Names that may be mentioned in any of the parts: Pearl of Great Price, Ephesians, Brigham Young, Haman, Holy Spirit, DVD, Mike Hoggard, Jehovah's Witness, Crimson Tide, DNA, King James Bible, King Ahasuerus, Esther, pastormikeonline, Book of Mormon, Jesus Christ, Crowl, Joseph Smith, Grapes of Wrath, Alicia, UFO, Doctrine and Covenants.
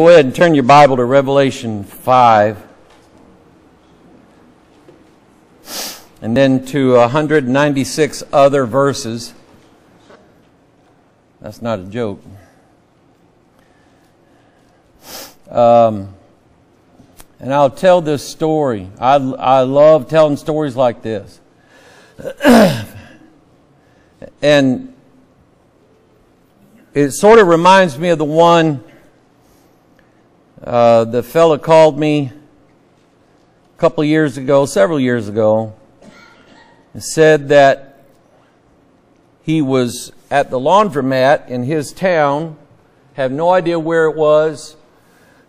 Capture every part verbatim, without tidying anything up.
Go ahead and turn your Bible to Revelation five, and then to one hundred ninety-six other verses. That's not a joke. Um, and I'll tell this story. I, I love telling stories like this. And it sort of reminds me of the one... Uh, the fellow called me a couple years ago, several years ago, and said that he was at the laundromat in his town, have no idea where it was,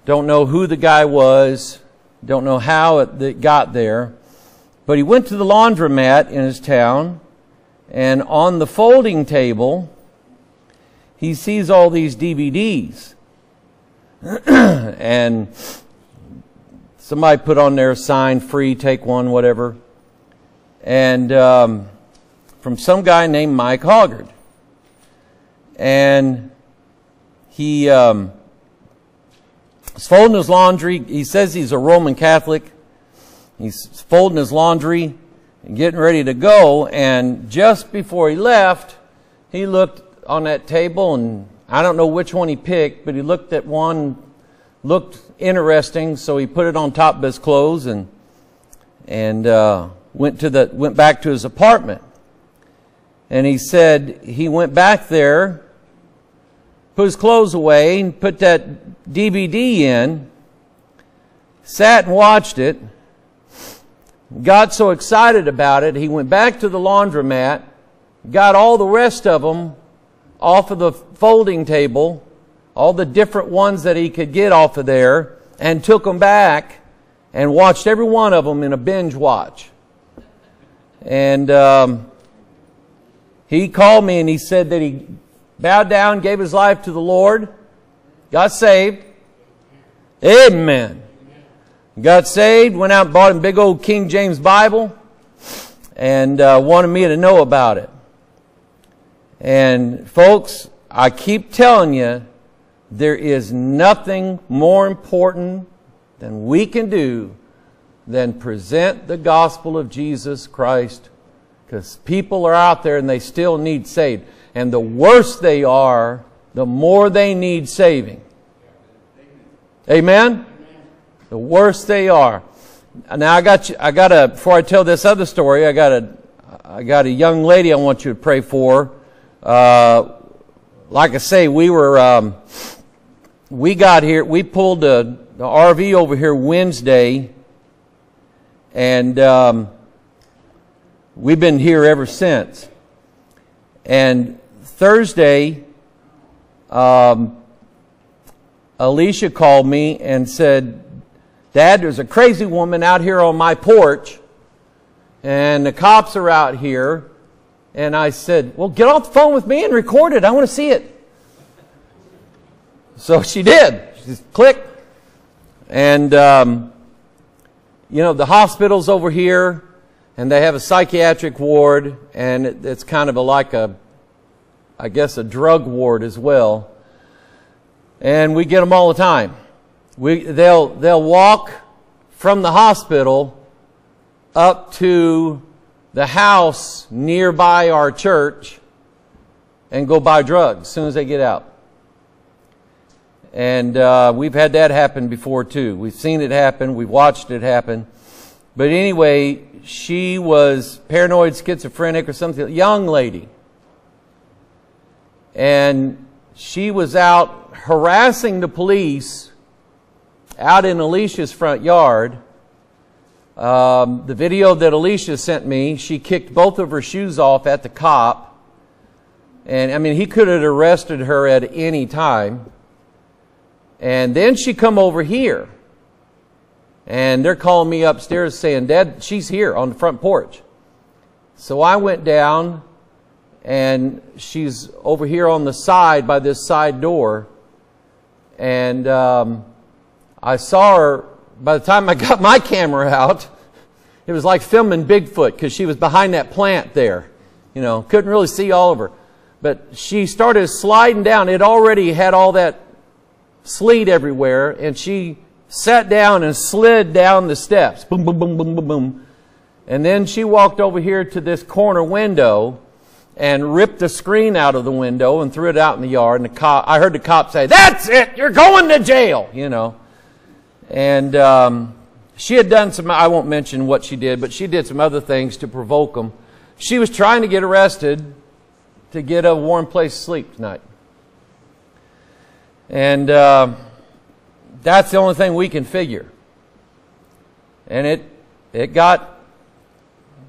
don't know who the guy was, don't know how it, it got there, but he went to the laundromat in his town, and on the folding table, he sees all these D V Ds. And somebody put on there, sign free, take one, whatever. And um, from some guy named Mike Hoggard. And he um, is folding his laundry. He says he's a Roman Catholic. He's folding his laundry and getting ready to go. And just before he left, he looked on that table and I don't know which one he picked, but he looked at one, looked interesting, so he put it on top of his clothes and and uh, went to the went back to his apartment. And he said he went back there, put his clothes away, and put that D V D in, sat and watched it, got so excited about it, he went back to the laundromat, got all the rest of them off of the folding table, all the different ones that he could get off of there, and took them back and watched every one of them in a binge watch. And um, he called me and he said that he bowed down, gave his life to the Lord, got saved. Amen. Got saved, went out and bought a big old King James Bible, and uh, wanted me to know about it. And folks, I keep telling you, there is nothing more important than we can do than present the gospel of Jesus Christ, because people are out there and they still need saved. And the worse they are, the more they need saving. Amen? Amen. The worse they are. Now I got you, I got a before I tell this other story, I got a I got a young lady I want you to pray for. Uh, like I say, we were, um, we got here, we pulled the, the R V over here Wednesday, and um, we've been here ever since. And Thursday, um, Alicia called me and said, "Dad, there's a crazy woman out here on my porch, and the cops are out here." And I said, "Well, get off the phone with me and record it. I want to see it." So she did. She just clicked. And, um, you know, the hospital's over here, and they have a psychiatric ward, and it, it's kind of a, like a, I guess, a drug ward as well. And we get them all the time. We, they'll, they'll walk from the hospital up to the house nearby our church and go buy drugs as soon as they get out. And uh, we've had that happen before too. We've seen it happen. We've watched it happen. But anyway, she was paranoid, schizophrenic or something, a young lady. And she was out harassing the police out in Alicia's front yard. Um, the video that Alicia sent me, she kicked both of her shoes off at the cop. And, I mean, he could have arrested her at any time. And then she come over here. And they're calling me upstairs saying, "Dad, she's here on the front porch." So I went down, and she's over here on the side by this side door. And um, I saw her. By the time I got my camera out, it was like filming Bigfoot, because she was behind that plant there. You know, couldn't really see all of her. But she started sliding down. It already had all that sleet everywhere, and she sat down and slid down the steps. Boom, boom, boom, boom, boom, boom. And then she walked over here to this corner window and ripped the screen out of the window and threw it out in the yard. And the cop, I heard the cop say, "That's it, you're going to jail," you know. And um, she had done some, I won't mention what she did, but she did some other things to provoke them. She was trying to get arrested to get a warm place to sleep tonight. And uh, that's the only thing we can figure. And it it got,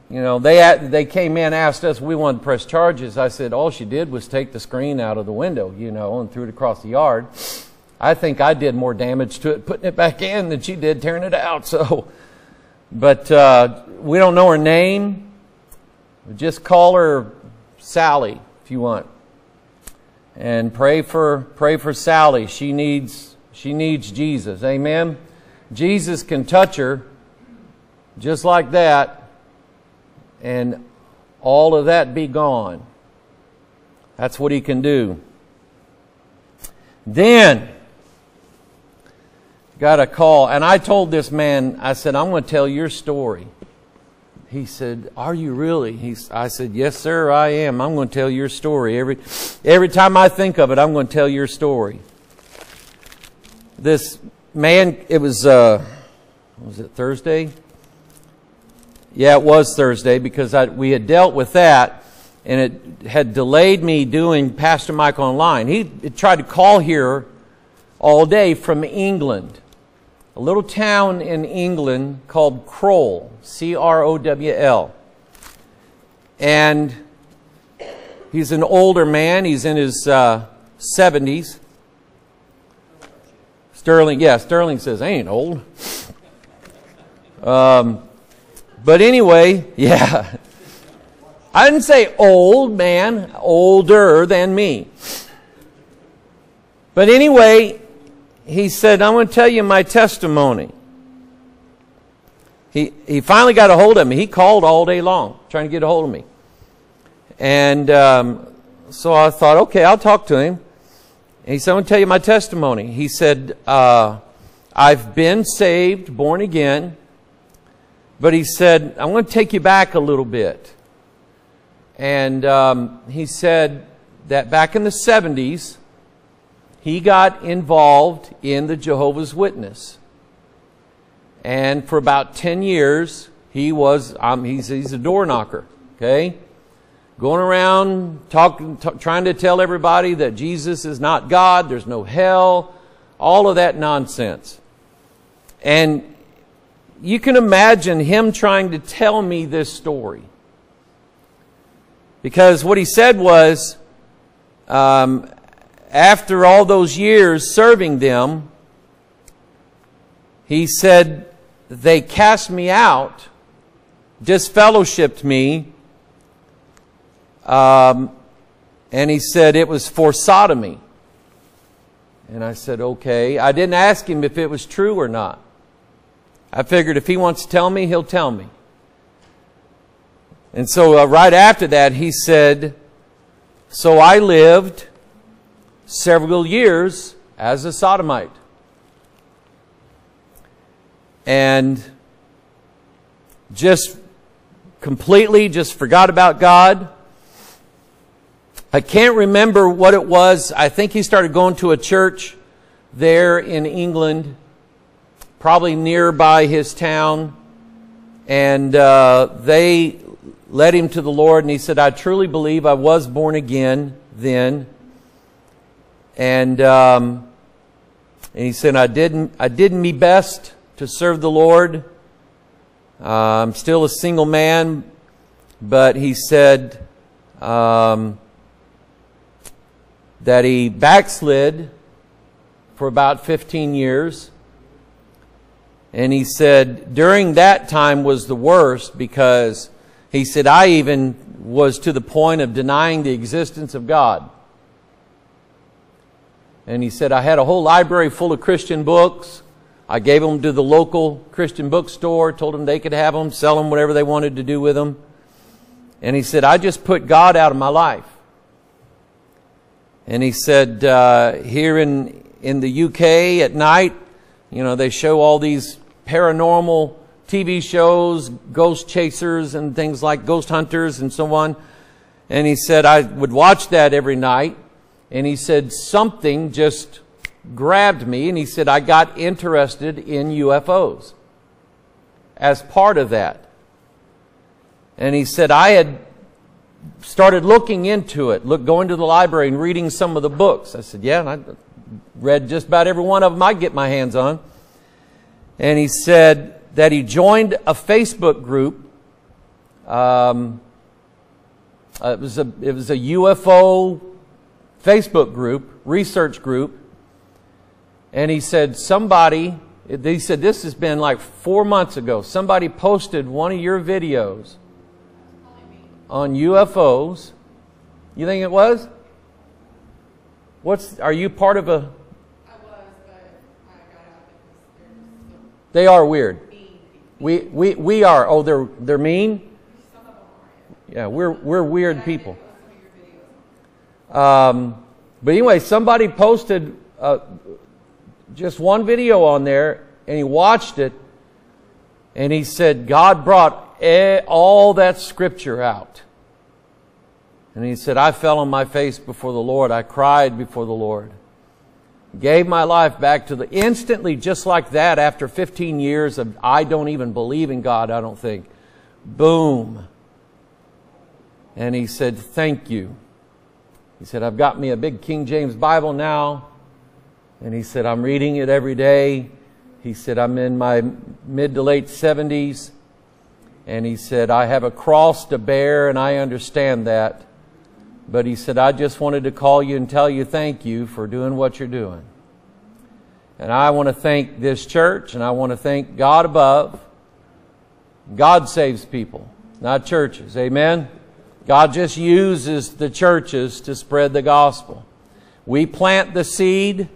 you know, they, they came in, asked us, we wanted to press charges. I said, all she did was take the screen out of the window, you know, and threw it across the yard. I think I did more damage to it putting it back in than she did tearing it out. So, but uh, we don't know her name. Just call her Sally if you want. And pray for pray for Sally. She needs she needs Jesus. Amen. Jesus can touch her just like that, and all of that be gone. That's what he can do. Then got a call, and I told this man, I said, "I'm going to tell your story." He said, "Are you really?" He, I said, "Yes, sir, I am. I'm going to tell your story. Every, every time I think of it, I'm going to tell your story." This man, it was, uh, was it Thursday? Yeah, it was Thursday, because I, we had dealt with that, and it had delayed me doing Pastor Mike Online. He tried to call here all day from England. A little town in England called Crowl, C R O W L. And he's an older man. He's in his uh, seventies. Sterling, yeah, Sterling says, "I ain't old." Um, but anyway, yeah. I didn't say old man, older than me. But anyway, he said, "I'm going to tell you my testimony." He, he finally got a hold of me. He called all day long trying to get a hold of me. And um, so I thought, okay, I'll talk to him. And he said, "I'm going to tell you my testimony." He said, uh, "I've been saved, born again." But he said, "I'm going to take you back a little bit." And um, he said that back in the seventies, he got involved in the Jehovah's Witness. And for about ten years, he was, um, he's, he's a door knocker, okay? Going around talking, trying to tell everybody that Jesus is not God, there's no hell, all of that nonsense. And you can imagine him trying to tell me this story. Because what he said was, um, after all those years serving them, he said, "They cast me out, disfellowshipped me," um, and he said it was for sodomy. And I said, okay. I didn't ask him if it was true or not. I figured if he wants to tell me, he'll tell me. And so uh, right after that, he said, "So I lived several years as a sodomite." And just completely just forgot about God. I can't remember what it was. I think he started going to a church there in England, probably nearby his town. And uh, they led him to the Lord. And he said, "I truly believe I was born again then." And, um, and he said, I didn't, I did me best to serve the Lord. Uh, I'm still a single man." But he said um, that he backslid for about fifteen years. And he said during that time was the worst, because he said, "I even was to the point of denying the existence of God." And he said, "I had a whole library full of Christian books. I gave them to the local Christian bookstore, told them they could have them, sell them, whatever they wanted to do with them." And he said, "I just put God out of my life." And he said, uh, here in, in the U K at night, you know, they show all these paranormal T V shows, ghost chasers and things like ghost hunters and so on. And he said, I would watch that every night. And he said, something just grabbed me. And he said, I got interested in U F Os as part of that. And he said, I had started looking into it, look, going to the library and reading some of the books. I said, yeah, and I read just about every one of them I get my hands on. And he said that he joined a Facebook group. Um, uh, it was a, it was a U F O Facebook group, research group. And he said, somebody, he said, this has been like four months ago. Somebody posted one of your videos on U F Os. You think it was? What's, are you part of a? I was, but I got out because they are weird. We, we, we are. Oh, they're, they're mean? Yeah, we're, we're weird people. Um, but anyway, somebody posted uh, just one video on there, and he watched it, and he said, God brought all that scripture out. And he said, I fell on my face before the Lord. I cried before the Lord. Gave my life back to the... Instantly, just like that, after fifteen years of, I don't even believe in God, I don't think. Boom. And he said, thank you. He said, I've got me a big King James Bible now. And he said, I'm reading it every day. He said, I'm in my mid to late seventies. And he said, I have a cross to bear, and I understand that. But he said, I just wanted to call you and tell you thank you for doing what you're doing. And I want to thank this church, and I want to thank God above. God saves people, not churches. Amen? God just uses the churches to spread the gospel. We plant the seed.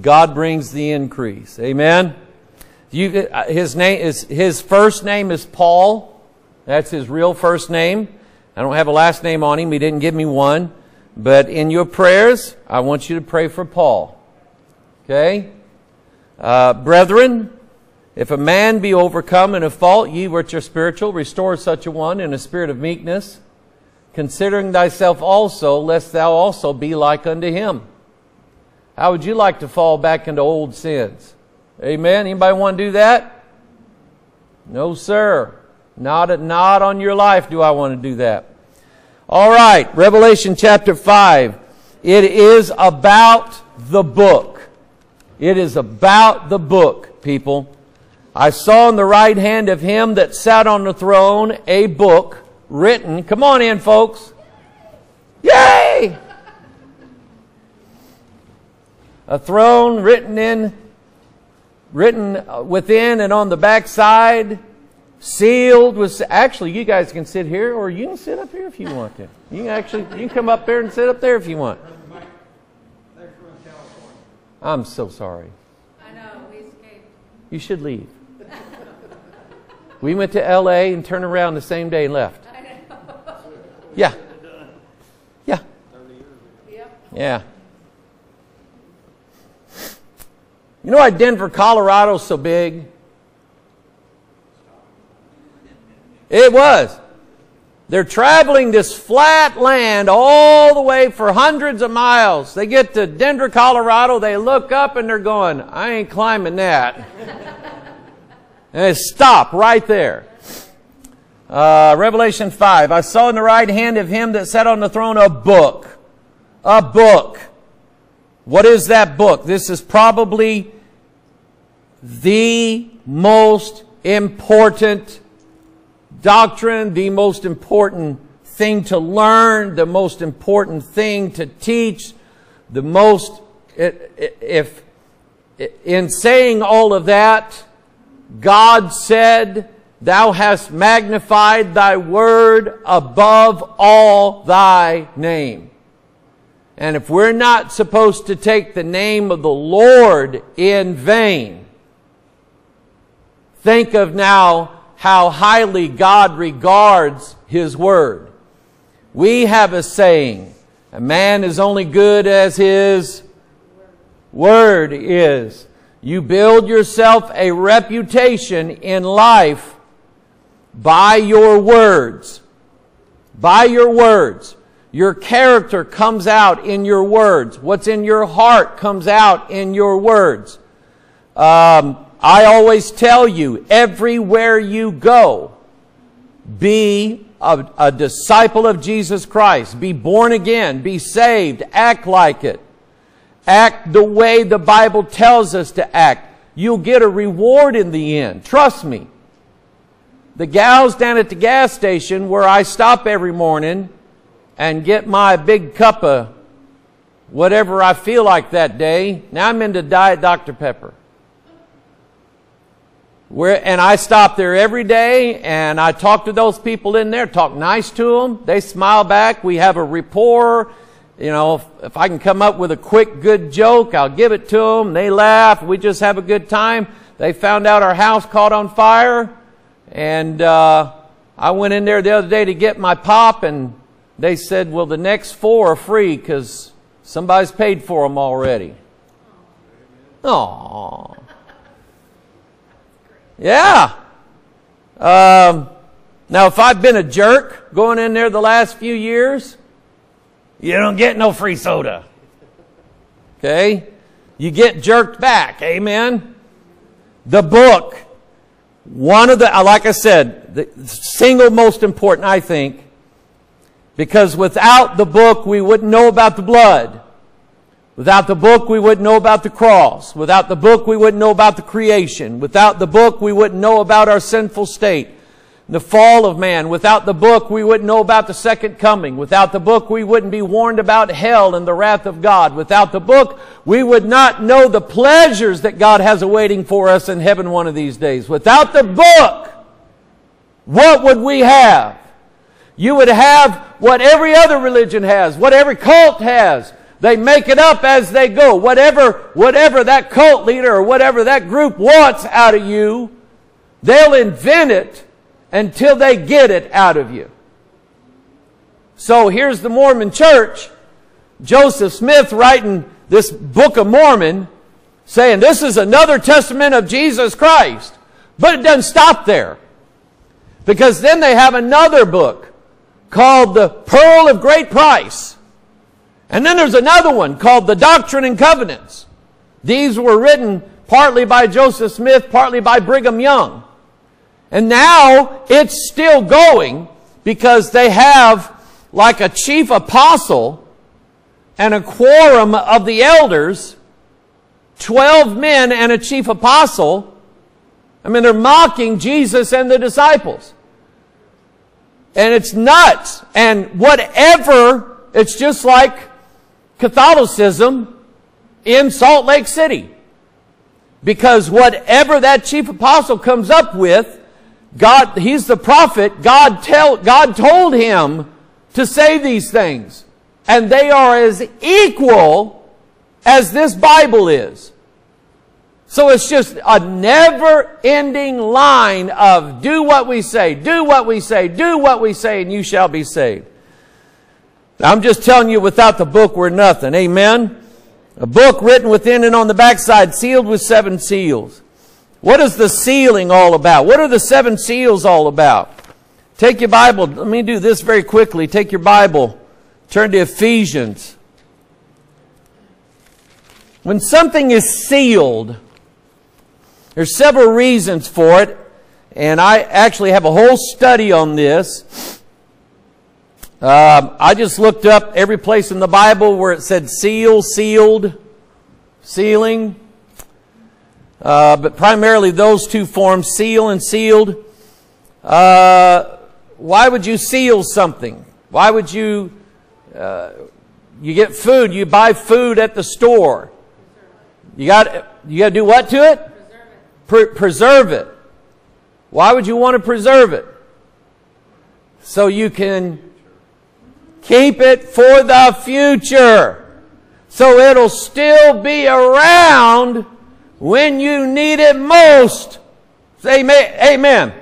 God brings the increase. Amen? You, his name is, his first name is Paul. That's his real first name. I don't have a last name on him. He didn't give me one. But in your prayers, I want you to pray for Paul. Okay? Uh, brethren, if a man be overcome in a fault, ye which are spiritual, restore such a one in a spirit of meekness, considering thyself also, lest thou also be like unto him. How would you like to fall back into old sins? Amen. Anybody want to do that? No, sir. Not, not on your life do I want to do that. All right. Revelation chapter five. It is about the book. It is about the book, people. I saw in the right hand of him that sat on the throne a book written. Come on in, folks. Yay! A throne written in... written within and on the backside, sealed with... Actually, you guys can sit here, or you can sit up here if you want to. You can actually, you can come up there and sit up there if you want. I'm so sorry. I know, we escaped. You should leave. We went to L A and turned around the same day and left. I know. Yeah. Yeah. Yeah. You know why Denver, Colorado is so big? It was. They're traveling this flat land all the way for hundreds of miles. They get to Denver, Colorado. They look up and they're going, I ain't climbing that. And they stop right there. Uh, Revelation five. I saw in the right hand of him that sat on the throne a book. A book. What is that book? This is probably the most important doctrine, the most important thing to learn, the most important thing to teach, the most... If, if in saying all of that, God said, Thou hast magnified Thy word above all Thy name. And if we're not supposed to take the name of the Lord in vain, think of now how highly God regards His Word. We have a saying, A man is only good as his word is. You build yourself a reputation in life by your words. By your words. Your character comes out in your words. What's in your heart comes out in your words. Um, I always tell you, everywhere you go, be a, a disciple of Jesus Christ. Be born again. Be saved. Act like it. Act the way the Bible tells us to act. You'll get a reward in the end. Trust me. The gals down at the gas station where I stop every morning and get my big cup of whatever I feel like that day. Now I'm into Diet Doctor Pepper. Where, and I stop there every day, and I talk to those people in there, talk nice to them. They smile back. We have a rapport. You know, if, if I can come up with a quick, good joke, I'll give it to them. They laugh. We just have a good time. They found out our house caught on fire. And uh, I went in there the other day to get my pop, and they said, well, the next four are free because somebody's paid for them already. Aww. Yeah. Um, now, if I've been a jerk going in there the last few years, you don't get no free soda. Okay? You get jerked back. Amen? The book. One of the, like I said, the single most important, I think, because without the book, we wouldn't know about the blood. Without the book, we wouldn't know about the cross. Without the book, we wouldn't know about the creation. Without the book, we wouldn't know about our sinful state, the fall of man. Without the book, we wouldn't know about the second coming. Without the book, we wouldn't be warned about hell and the wrath of God. Without the book, we would not know the pleasures that God has awaiting for us in heaven one of these days. Without the book, what would we have? You would have what every other religion has, what every cult has. They make it up as they go. Whatever, whatever that cult leader or whatever that group wants out of you, they'll invent it until they get it out of you. So here's the Mormon church. Joseph Smith writing this Book of Mormon, saying this is another testament of Jesus Christ. But it doesn't stop there. Because then they have another book called the Pearl of Great Price. And then there's another one called the Doctrine and Covenants. These were written partly by Joseph Smith, partly by Brigham Young. And now it's still going because they have like a chief apostle and a quorum of the elders, twelve men and a chief apostle. I mean, they're mocking Jesus and the disciples. And it's nuts. And whatever, it's just like Catholicism in Salt Lake City. Because whatever that chief apostle comes up with, God, he's the prophet, God, tell, God told him to say these things. And they are as equal as this Bible is. So it's just a never-ending line of do what we say, do what we say, do what we say, and you shall be saved. Now, I'm just telling you, without the book, we're nothing. Amen? A book written within and on the backside, sealed with seven seals. What is the sealing all about? What are the seven seals all about? Take your Bible. Let me do this very quickly. Take your Bible. Turn to Ephesians. When something is sealed, there's several reasons for it. And I actually have a whole study on this. Um, I just looked up every place in the Bible where it said seal, sealed, sealing. Uh, but primarily those two forms, seal and sealed. Uh, why would you seal something? Why would you, uh, you get food, you buy food at the store. You got, you got to do what to it? Preserve it. Pre- preserve it. Why would you want to preserve it? So you can keep it for the future. So it'll still be around when you need it most. Say amen. Amen. Amen.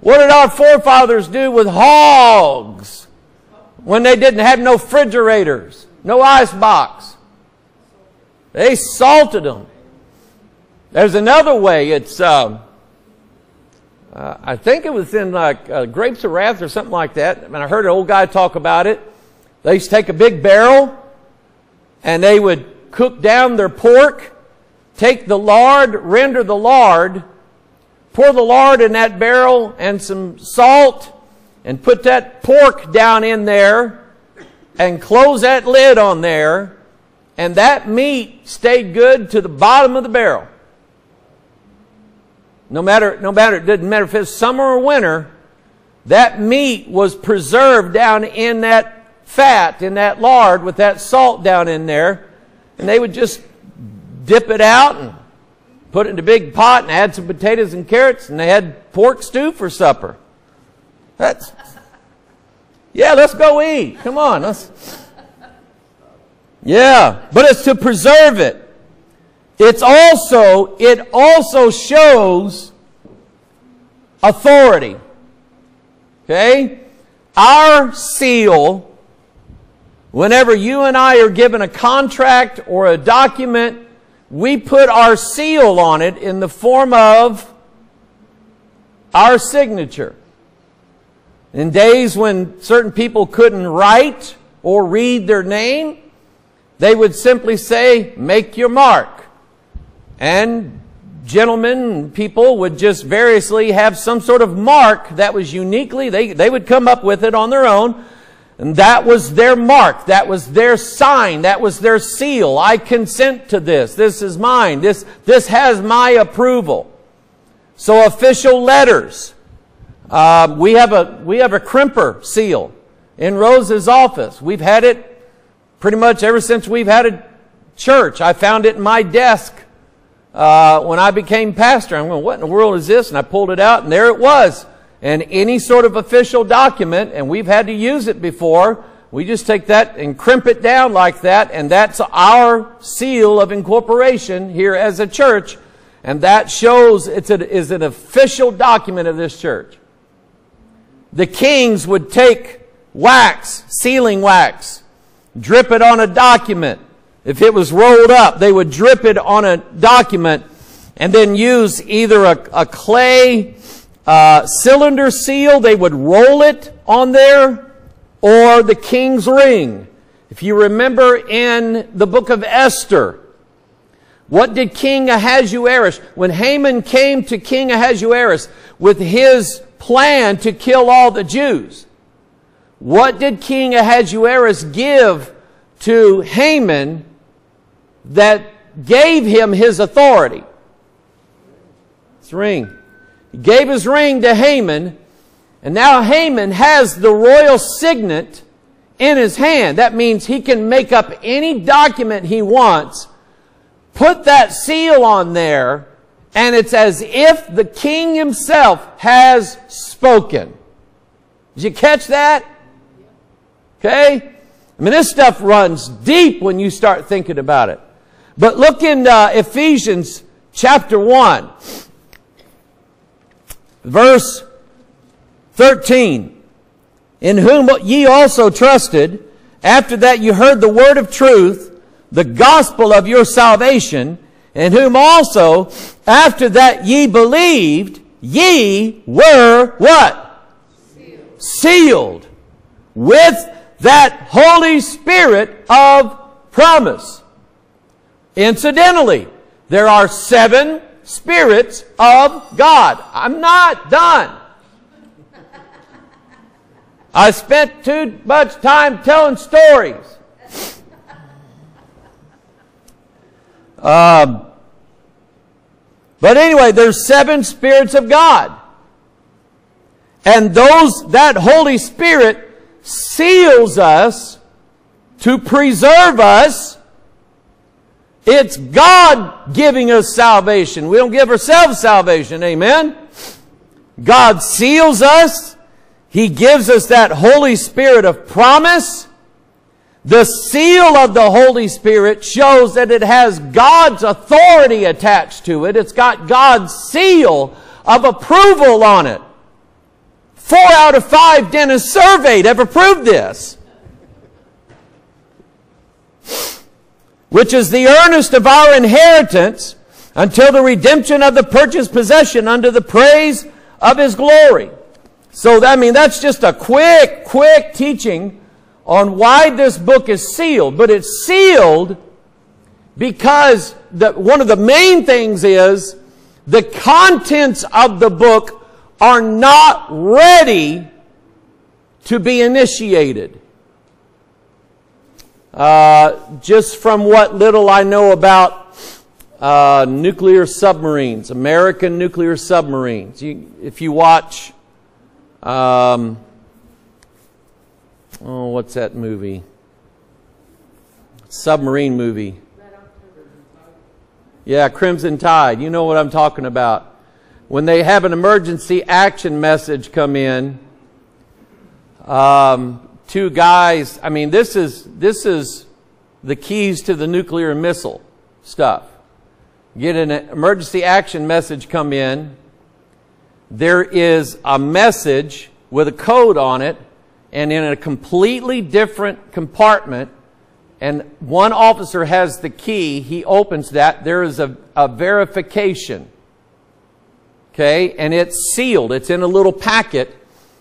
What did our forefathers do with hogs? when they didn't have no refrigerators, no icebox. They salted them. There's another way. It's, um, uh, I think it was in like uh, Grapes of Wrath or something like that. And I heard an old guy talk about it. They used to take a big barrel and they would cook down their pork, take the lard, render the lard, pour the lard in that barrel and some salt, and put that pork down in there and close that lid on there, and that meat stayed good to the bottom of the barrel. No matter, no matter, it didn't matter if it's summer or winter, that meat was preserved down in that fat, in that lard, with that salt down in there, and they would just dip it out and put it in a big pot and add some potatoes and carrots, and they had pork stew for supper. That's, yeah, let's go eat. Come on. Let's. Yeah, but it's to preserve it. It's also, it also shows authority. Okay? Our seal, whenever you and I are given a contract or a document, we put our seal on it in the form of our signature. In days when certain people couldn't write or read their name, they would simply say, make your mark. And gentlemen and people would just variously have some sort of mark that was uniquely, they, they would come up with it on their own. And that was their mark. That was their sign. That was their seal. I consent to this. This is mine. This, this has my approval. So official letters. Uh, we have a, we have a crimper seal in Rose's office. We've had it pretty much ever since we've had a church. I found it in my desk, uh, when I became pastor. I'm going, what in the world is this? And I pulled it out and there it was. And any sort of official document, and we've had to use it before, we just take that and crimp it down like that, and that's our seal of incorporation here as a church. And that shows it's a, is an official document of this church. The kings would take wax, sealing wax, drip it on a document. If it was rolled up, they would drip it on a document and then use either a, a clay uh, cylinder seal, they would roll it on there, or the king's ring. If you remember in the book of Esther, what did King Ahasuerus, when Haman came to King Ahasuerus with his plan to kill all the Jews, what did King Ahasuerus give to Haman that gave him his authority? His ring. He gave his ring to Haman, and now Haman has the royal signet in his hand. That means he can make up any document he wants, put that seal on there, and it's as if the king himself has spoken. Did you catch that? Okay? I mean, this stuff runs deep when you start thinking about it. But look in uh, Ephesians chapter one, verse thirteen. In whom ye also trusted, after that you heard the word of truth, the gospel of your salvation, in whom also, after that ye believed, ye were what? Sealed. Sealed with that Holy Spirit of promise. Incidentally, there are seven spirits of God. I'm not done. I spent too much time telling stories. Um, but anyway, there's seven spirits of God. And those, that Holy Spirit seals us to preserve us. It's God giving us salvation. We don't give ourselves salvation. Amen. God seals us. He gives us that Holy Spirit of promise. The seal of the Holy Spirit shows that it has God's authority attached to it. It's got God's seal of approval on it. Four out of five dentists surveyed have approved this. which is the earnest of our inheritance until the redemption of the purchased possession under the praise of his glory. So, I mean, that's just a quick, quick teaching on why this book is sealed. But it's sealed because the, one of the main things is the contents of the book are not ready to be initiated. Uh, just from what little I know about uh, nuclear submarines, American nuclear submarines. You, if you watch, um, oh, what's that movie? Submarine movie. Yeah, Crimson Tide. You know what I'm talking about. When they have an emergency action message come in, um, two guys, I mean, this is, this is the keys to the nuclear missile stuff. Get an emergency action message come in. There is a message with a code on it, and in a completely different compartment, and one officer has the key. He opens that. There is a, a verification. Okay? And it's sealed. It's in a little packet.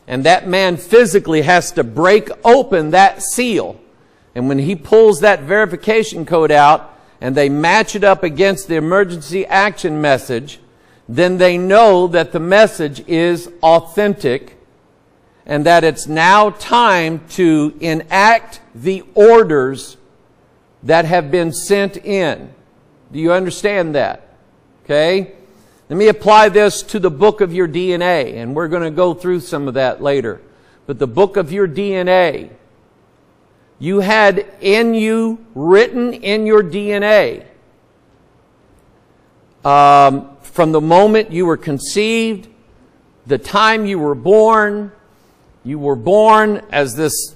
And that man physically has to break open that seal. And when he pulls that verification code out and they match it up against the emergency action message, then they know that the message is authentic and that it's now time to enact the orders that have been sent in. Do you understand that? Okay? Let me apply this to the book of your D N A, and we're going to go through some of that later. But the book of your D N A, you had in you, written in your D N A, um, from the moment you were conceived, the time you were born, you were born as this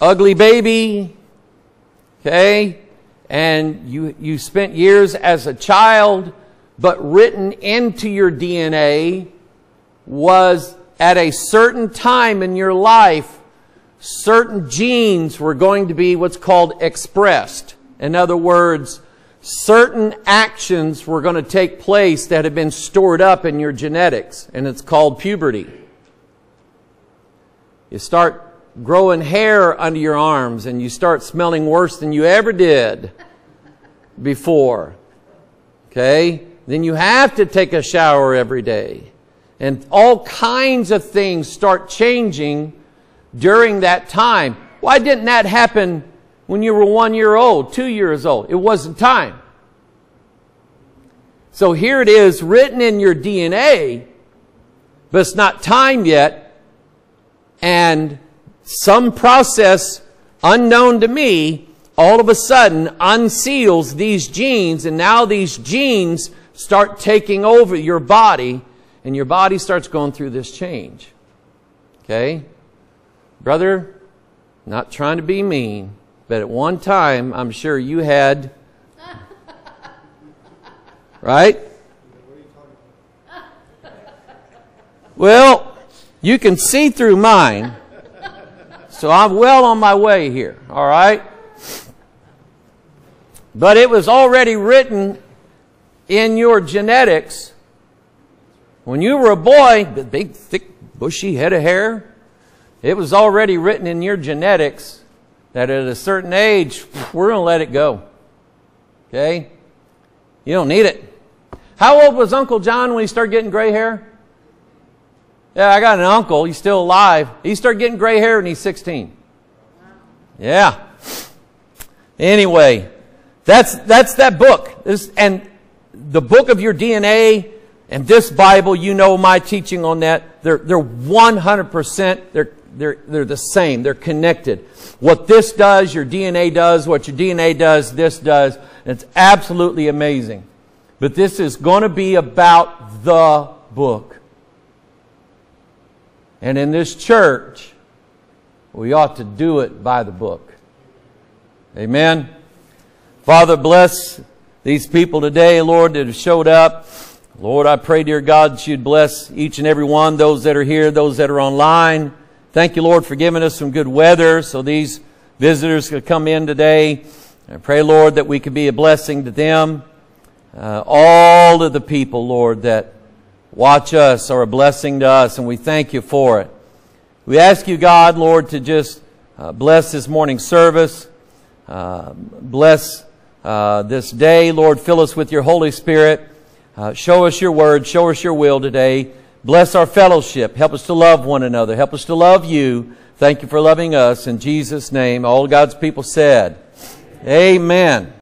ugly baby, okay? And you, you spent years as a child. But written into your D N A was at a certain time in your life, certain genes were going to be what's called expressed. In other words, certain actions were going to take place that had been stored up in your genetics, and it's called puberty. You start growing hair under your arms, and you start smelling worse than you ever did before. Okay? Then you have to take a shower every day. And all kinds of things start changing during that time. Why didn't that happen when you were one year old, two years old? It wasn't time. So here it is written in your D N A, but it's not time yet. And some process unknown to me all of a sudden unseals these genes, and now these genes start taking over your body, and your body starts going through this change. Okay? Brother, not trying to be mean, but at one time, I'm sure you had... Right? Well, you can see through mine, so I'm well on my way here. All right? But it was already written in your genetics. When you were a boy, the big, thick, bushy head of hair, it was already written in your genetics that at a certain age, we're going to let it go. Okay? You don't need it. How old was Uncle John when he started getting gray hair? Yeah, I got an uncle. He's still alive. He started getting gray hair when he's sixteen. Yeah. Anyway, that's, that's that book. This, and the book of your D N A and this Bible, you know my teaching on that. They're, they're one hundred percent, they're, they're, they're the same. They're connected. What this does, your D N A does. What your D N A does, this does. And it's absolutely amazing. But this is going to be about the book. And in this church, we ought to do it by the book. Amen. Father, bless these people today, Lord, that have showed up. Lord, I pray, dear God, that you'd bless each and every one, those that are here, those that are online. Thank you, Lord, for giving us some good weather so these visitors could come in today. I pray, Lord, that we could be a blessing to them. Uh, all of the people, Lord, that watch us are a blessing to us, and we thank you for it. We ask you, God, Lord, to just uh, bless this morning's service. Uh, bless uh, this day, Lord. Fill us with your Holy Spirit. Uh, show us your word. Show us your will today. Bless our fellowship. Help us to love one another. Help us to love you. Thank you for loving us. In Jesus' name, all God's people said, Amen.